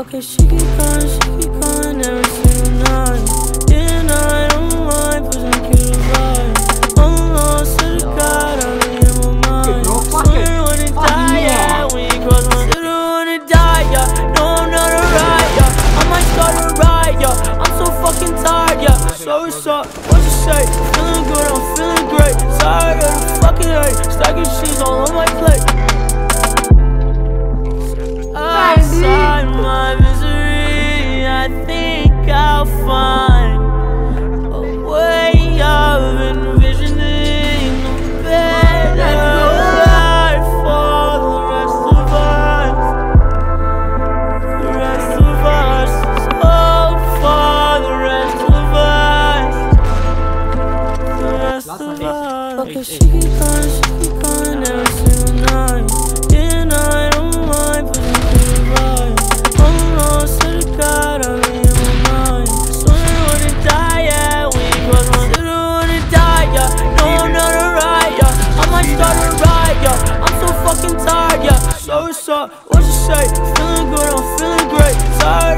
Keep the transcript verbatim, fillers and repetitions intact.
Okay, she keep calling, she keep calling every single night. Then I don't mind pushing through the vibe. I'm lost to the God, I'm in my mind. Swear when it die, yeah, when you cross my door, wanna die, yeah. No, I'm not alright, yeah. I might start a riot, yeah. I'm so fucking tired, yeah. So what's up, what you say? Feeling good, I'm feeling great. Tired of the fucking hate, stacking cheese all on my plate. I'll find a way of envisioning a better life for the rest of us. The rest of us. Oh, for the rest of us. The rest of us. Okay, she keep calling, she keep calling every single night. And I don't mind putting through the vibe. I'm lost to the God, I'm so what's up, what you say? Feeling good, I'm feeling great. Tired